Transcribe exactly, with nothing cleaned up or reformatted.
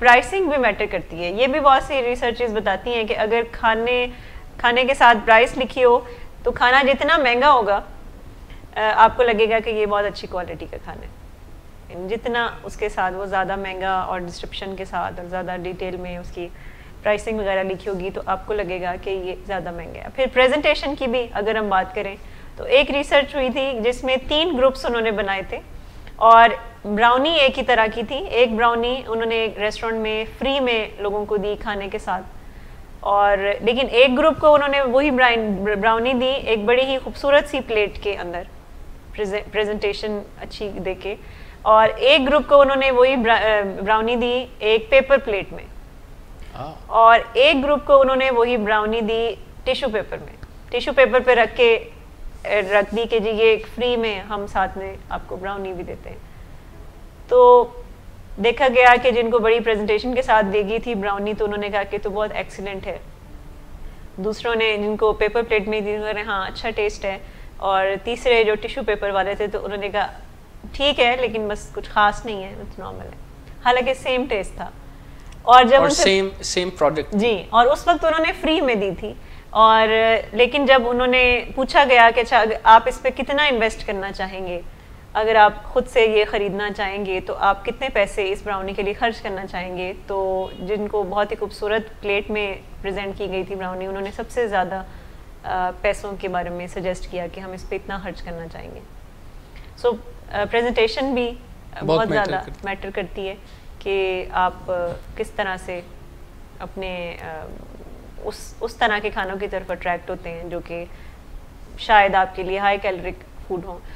Pricing भी matter करती है, ये भी बहुत सी रिसर्चेस बताती हैं कि अगर खाने खाने के साथ प्राइस लिखी हो तो खाना जितना महंगा होगा आपको लगेगा कि ये बहुत अच्छी क्वालिटी का खाना है, जितना उसके साथ वो ज़्यादा महंगा और डिस्क्रिप्शन के साथ और ज़्यादा डिटेल में उसकी प्राइसिंग वगैरह लिखी होगी तो आपको लगेगा कि ये ज़्यादा महंगा है। फिर प्रेजेंटेशन की भी अगर हम बात करें तो एक रिसर्च हुई थी जिसमें तीन ग्रुप्स उन्होंने बनाए थे और ब्राउनी एक ही तरह की थी। एक ब्राउनी उन्होंने एक रेस्टोरेंट में फ्री में लोगों को दी खाने के साथ, और लेकिन एक ग्रुप को उन्होंने वही ब्राउनी दी एक बड़ी ही खूबसूरत सी प्लेट के अंदर प्रेजेंटेशन अच्छी दे के, और एक ग्रुप को उन्होंने वही ब्राउनी दी एक पेपर प्लेट में oh. और एक ग्रुप को उन्होंने वही ब्राउनी दी टिश्यू पेपर में, टिश्यू पेपर पे रख के रख दी कि जी ये फ्री में हम साथ में आपको ब्राउनी भी देते हैं। तो देखा गया कि जिनको बड़ी प्रेजेंटेशन के साथ देगी थी ब्राउनी तो उन्होंने कहा कि तो बहुत एक्सीलेंट है, दूसरों ने जिनको पेपर प्लेट में दी उन्होंने हाँ अच्छा टेस्ट है, और तीसरे जो टिश्यू पेपर वाले थे तो उन्होंने कहा ठीक है लेकिन बस कुछ खास नहीं है, इट्स नॉर्मल है, हालांकि सेम टेस्ट था। और जब और सेम सेम प्रोडक्ट जी, और उस वक्त उन्होंने फ्री में दी थी, और लेकिन जब उन्होंने पूछा गया कि अच्छा आप इस पर कितना इन्वेस्ट करना चाहेंगे, अगर आप खुद से ये ख़रीदना चाहेंगे तो आप कितने पैसे इस ब्राउनी के लिए खर्च करना चाहेंगे, तो जिनको बहुत ही खूबसूरत प्लेट में प्रेजेंट की गई थी ब्राउनी उन्होंने सबसे ज़्यादा पैसों के बारे में सजेस्ट किया कि हम इस पर इतना खर्च करना चाहेंगे। सो so, प्रेजेंटेशन भी बहुत ज़्यादा मैटर करती है कि आप किस तरह से अपने उस उस तरह के खानों की तरफ अट्रैक्ट होते हैं जो कि शायद आपके लिए हाई कैलोरिक फूड हों।